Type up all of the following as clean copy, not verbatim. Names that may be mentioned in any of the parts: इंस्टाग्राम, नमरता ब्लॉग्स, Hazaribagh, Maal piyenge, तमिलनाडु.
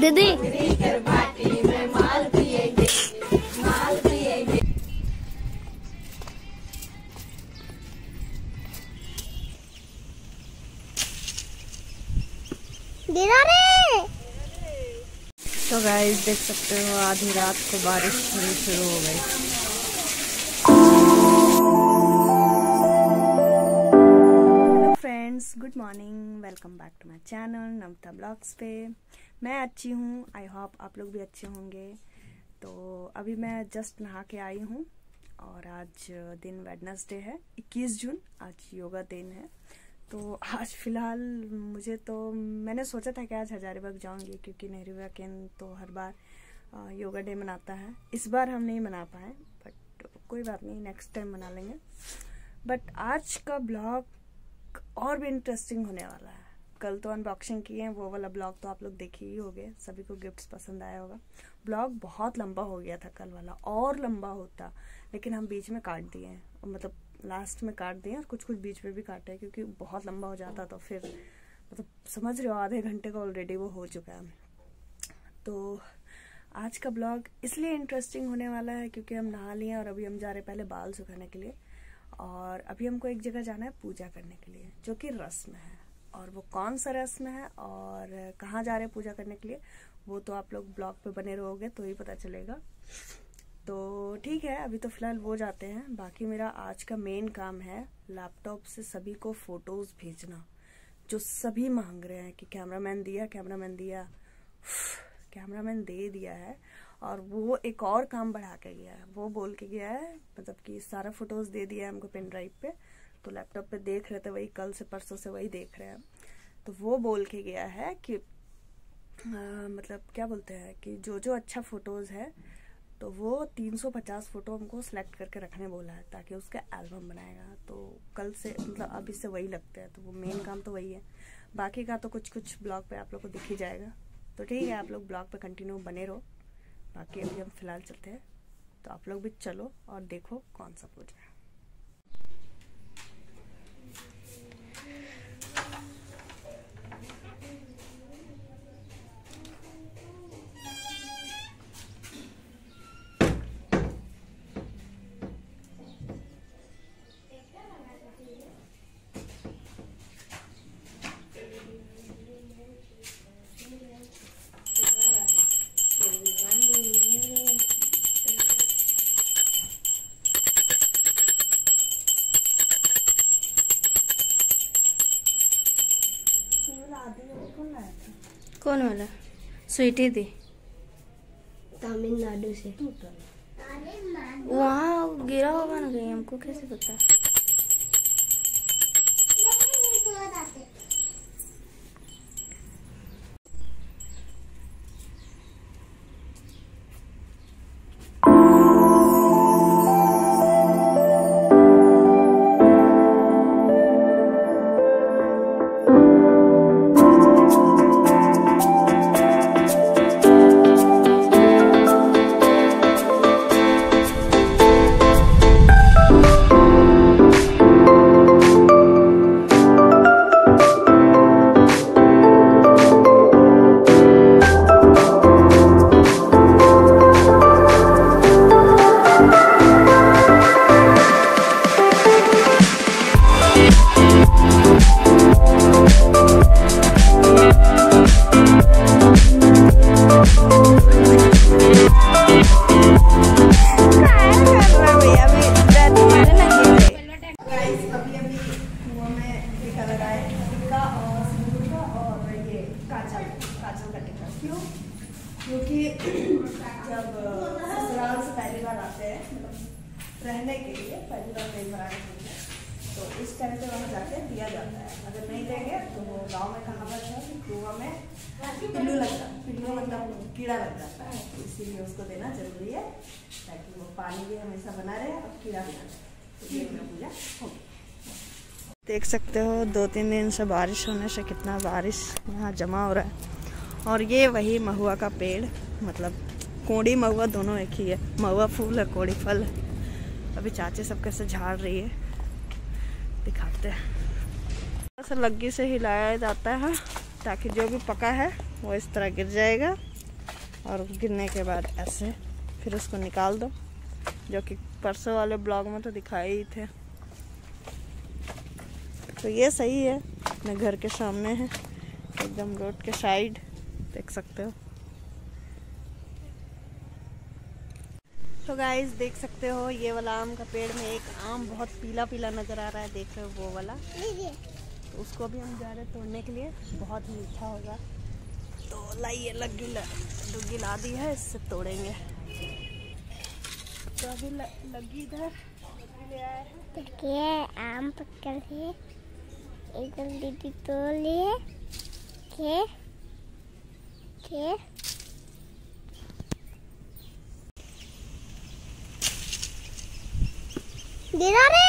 दीदी माल पिएंगे माल पिएंगे। तो गाइस देख सकते हो आधी रात को बारिश होनी शुरू हो गई। Good morning, welcome back to my channel नमरता ब्लॉग्स पे। मैं अच्छी हूँ, आई होप आप लोग भी अच्छे होंगे। तो अभी मैं जस्ट नहा के आई हूँ और आज दिन वेडनेसडे है 21 जून, आज योगा दिन है। तो आज फ़िलहाल मुझे तो मैंने सोचा था कि आज हजारीबाग जाऊँगी क्योंकि नेहरू वीकेंड तो हर बार योगा डे मनाता है। इस बार हम नहीं मना पाए बट कोई बात नहीं, नेक्स्ट टाइम मना लेंगे। बट आज का ब्लॉग और भी इंटरेस्टिंग होने वाला है। कल तो अनबॉक्सिंग किए हैं, वो वाला ब्लॉग तो आप लोग देखे ही होंगे, सभी को गिफ्ट्स पसंद आया होगा। ब्लॉग बहुत लंबा हो गया था कल वाला, और लंबा होता लेकिन हम बीच में काट दिए हैं, मतलब लास्ट में काट दिए और कुछ कुछ बीच में भी काटे क्योंकि बहुत लंबा हो जाता तो फिर मतलब समझ रहे हो आधे घंटे का ऑलरेडी वो हो चुका है। तो आज का ब्लॉग इसलिए इंटरेस्टिंग होने वाला है क्योंकि हम नहा लिए और अभी हम जा रहे पहले बाल सुखाने के लिए और अभी हमको एक जगह जाना है पूजा करने के लिए जो कि रस्म है। और वो कौन सा रस्म है और कहाँ जा रहे हैं पूजा करने के लिए वो तो आप लोग ब्लॉग पे बने रहोगे तो ही पता चलेगा। तो ठीक है, अभी तो फ़िलहाल वो जाते हैं। बाकी मेरा आज का मेन काम है लैपटॉप से सभी को फ़ोटोज़ भेजना जो सभी मांग रहे हैं कि कैमरामैन दे दिया है। और वो एक और काम बढ़ा के गया है, वो बोल के गया है मतलब कि सारा फोटोज दे दिया है हमको पेन ड्राइव पे, तो लैपटॉप पे देख रहे थे वही, कल से परसों से वही देख रहे हैं। तो वो बोल के गया है कि मतलब क्या बोलते हैं कि जो जो अच्छा फोटोज़ है तो वो 350 फ़ोटो हमको सेलेक्ट करके रखने बोला है ताकि उसका एल्बम बनाएगा। तो कल से मतलब अब इससे वही लगता है, तो वो मेन काम तो वही है। बाकी का तो कुछ कुछ ब्लॉग पे आप लोग को दिख ही जाएगा। तो ठीक है, आप लोग ब्लॉग पे कंटिन्यू बने रहो। बाकी अभी हम फिलहाल चलते हैं, तो आप लोग भी चलो और देखो कौन सा पूजा है। कौन वाला स्वीटी दी तमिलनाडु से वहाँ गिरा होगा ना कहीं, हमको कैसे पता। देख सकते हो 2-3 दिन से बारिश होने से कितना बारिश यहाँ जमा हो रहा है। और ये वही महुआ का पेड़, मतलब कोड़ी महुआ दोनों एक ही है, महुआ फूल है कोड़ी फल है। अभी चाचे सब कैसे झाड़ रही है दिखाते हैं। ऐसा लग्गी से हिलाया जाता है ताकि जो भी पका है वो इस तरह गिर जाएगा और गिरने के बाद ऐसे फिर उसको निकाल दो, जो कि परसों वाले ब्लॉग में तो दिखाए ही थे। तो ये सही है, अपने घर के सामने है, एकदम रोड के साइड, देख सकते हो। तो गाइस देख सकते हो ये वाला आम का पेड़ में एक आम बहुत पीला पीला नज़र आ रहा है, देख रहे हो वो वाला। तो उसको भी हम जा रहे तोड़ने के लिए, बहुत मीठा होगा। तो लाइए लग्गी ला दी है, इससे तोड़ेंगे। तो अभी लग्गी इधर ले आए हैं। तो आम पकड़ है एकदम, दीदी तोड़ लिए के देना रे।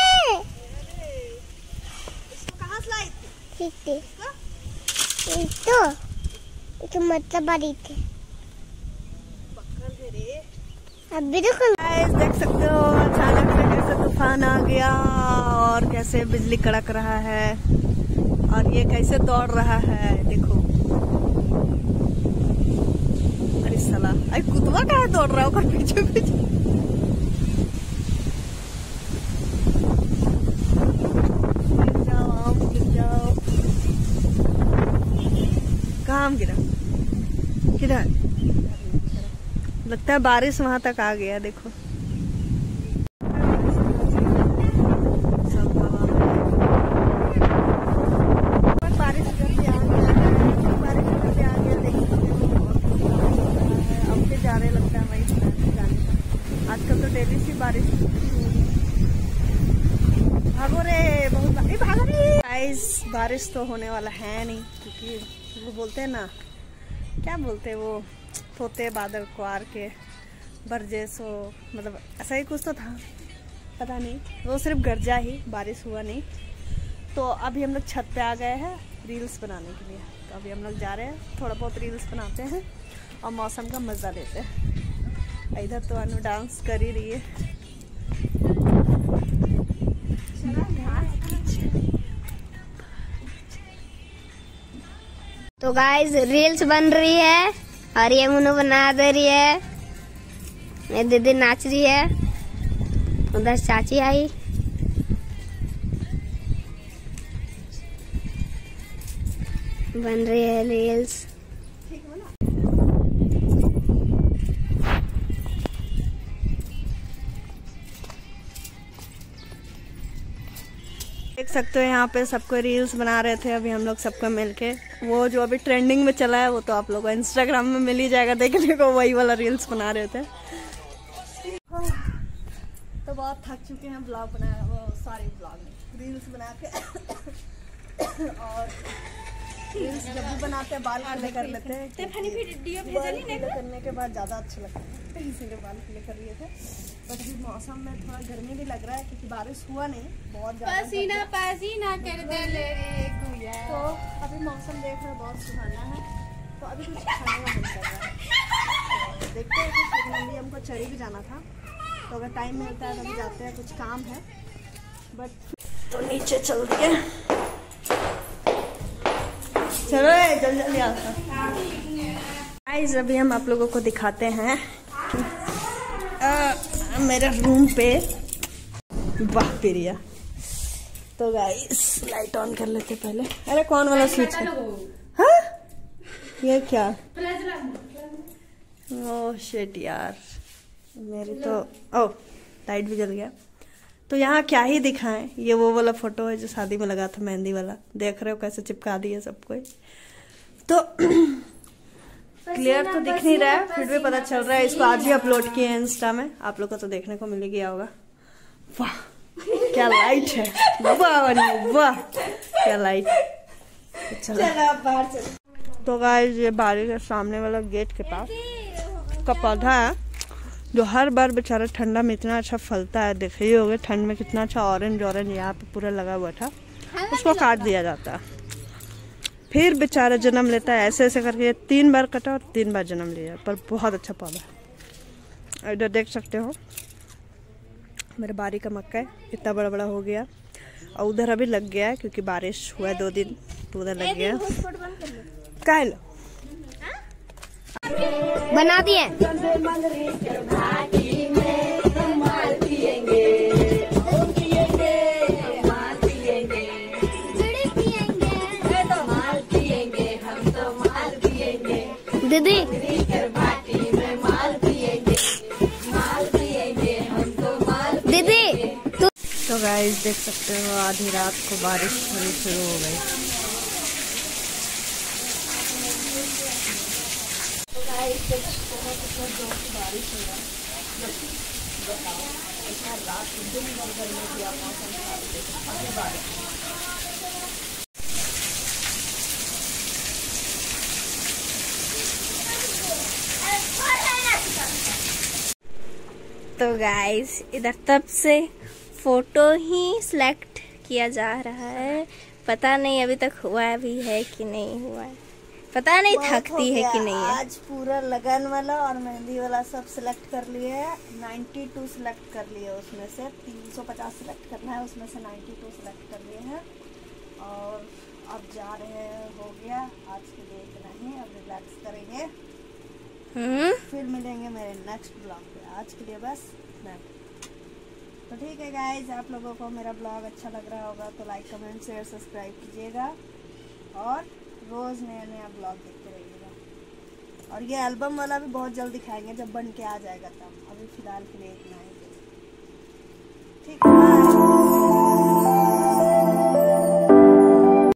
इसको कहाँ से लाई थी? इसको मतलब बारी थी। अब बिल्कुल गाइस देख सकते हो अचानक से कैसे तूफान आ गया और कैसे बिजली कड़क रहा है और ये कैसे दौड़ रहा है, देखो। अरे साला, अरे कुत्ता कहाँ दौड़ रहा होगा पीछे पीछे। किधर लगता है बारिश वहां तक आ गया, देखो। बारिश उधर भी आ गया, बारिश उधर भी आ गया, देखो। अब के जा रहे लगता है वही जाने। आजकल तो डेली सी बारिश। भागो रे, बहुत भागो रे। गाइस बारिश तो होने वाला है नहीं, क्योंकि वो बोलते हैं ना, क्या बोलते हैं वो, तोते बादल कुआर के बरजे सो, मतलब ऐसा ही कुछ तो था, पता नहीं। वो सिर्फ गरजा ही, बारिश हुआ नहीं। तो अभी हम लोग छत पे आ गए हैं रील्स बनाने के लिए। तो अभी हम लोग जा रहे हैं, थोड़ा बहुत रील्स बनाते हैं और मौसम का मज़ा लेते हैं। इधर तो अनु डांस कर ही रही है। तो गाइस रील्स बन रही है और ये मुन्नू बना दे रही है, ये दीदी नाच रही है, उधर चाची आई। बन रही है रील्स। देख सकते हो यहाँ पे सबको रील्स बना रहे थे, अभी हम लोग सबको मिलके। वो जो अभी ट्रेंडिंग में चला है वो तो आप लोगों को इंस्टाग्राम में मिल ही जाएगा देखने को, वही वाला रील्स बना रहे थे। तो बहुत थक चुके हैं ब्लॉग बनाया, वो सॉरी ब्लॉग रील्स बना के। और रील्स जब भी बनाते हैं बाल खुले कर लेते हैं, करने के बाद ज़्यादा अच्छा लगता है, इसीलिए बाल खुले कर लिए थे। बट अभी मौसम में थोड़ा गर्मी भी लग रहा है क्योंकि बारिश हुआ नहीं, बहुत ज़्यादा पसीना पसीना कर दे ले रे गुया। तो अभी मौसम देख रहे बहुत सुहाना है, तो अभी कुछ खाने का मन कर रहा है। तो देखते हैं कि फिर मम्मी हमको चढ़ी भी जाना था, तो अगर टाइम मिलता है तभी जाते हैं, कुछ काम है। बट तो नीचे चल दिए, चलो जल्दी जल्दी आता। आज अभी हम आप लोगों को दिखाते हैं मेरे रूम पे। वाह प्रिया। तो गाइस लाइट ऑन कर लेते पहले। अरे कौन वाला स्विच है? हाँ ये क्या? ओह शिट यार, मेरी तो ओ लाइट भी जल गया। तो यहाँ क्या ही दिखाएं, ये वो वाला फोटो है जो शादी में लगा था, मेहंदी वाला, देख रहे हो कैसे चिपका दिए सब कोई। तो क्लियर तो दिख नहीं रहा है, फिर भी पता चल रहा है। इसको आज ही अपलोड किए हैं इंस्टा में, आप लोगों को तो देखने को मिल गया होगा। वाह क्या लाइट है, वाह वाह क्या लाइट। तो गाइस ये बारिश के सामने वाला गेट के पास का पौधा है, जो हर बार बेचारा ठंडा में इतना अच्छा फलता है, देखे ही होगा ठंड में कितना अच्छा ऑरेंज ऑरेंज यहाँ पे पूरा लगा हुआ था। उसको काट दिया जाता है, फिर बेचारा जन्म लेता है, ऐसे ऐसे करके 3 बार कटा और 3 बार जन्म लिया, पर बहुत अच्छा पौधा है। इधर देख सकते हो मेरे बारी का मक्का है, इतना बड़ा बड़ा हो गया। और उधर अभी लग गया है क्योंकि बारिश हुआ 2 दिन, तो उधर लग गया। काहे लो बना दिए। दीदी दीदी तो गाइस देख सकते हो आधी रात को बारिश होनी शुरू हो गई। तो गाइस देख सकते हो कितना जोर की बारिश हो रहा है। बताओ इतना रात दिन भर गर्मी की मौसम है, बारिश। तो गाइस इधर तब से फोटो ही सिलेक्ट किया जा रहा है, पता नहीं अभी तक हुआ भी है कि नहीं हुआ, पता नहीं थकती है कि नहीं है। आज पूरा लगन वाला और मेहंदी वाला सब सिलेक्ट कर लिए है। 92 सिलेक्ट कर लिए, उसमें से 350 सिलेक्ट करना है, उसमें से 92 सिलेक्ट कर लिए हैं। और अब जा रहे हैं, हो गया आज के लिए इतना ही, अब रिलैक्स करेंगे। फिर मिलेंगे मेरे नेक्स्ट ब्लॉग पे, आज के लिए बस इतना। तो ठीक है गाइज, आप लोगों को मेरा ब्लॉग अच्छा लग रहा होगा तो लाइक कमेंट शेयर सब्सक्राइब कीजिएगा और रोज़ नया नया ब्लॉग देखते रहिएगा। और ये एल्बम वाला भी बहुत जल्द दिखाएंगे, जब बन के आ जाएगा तब। अभी फ़िलहाल के लिए इतना ही, ठीक है।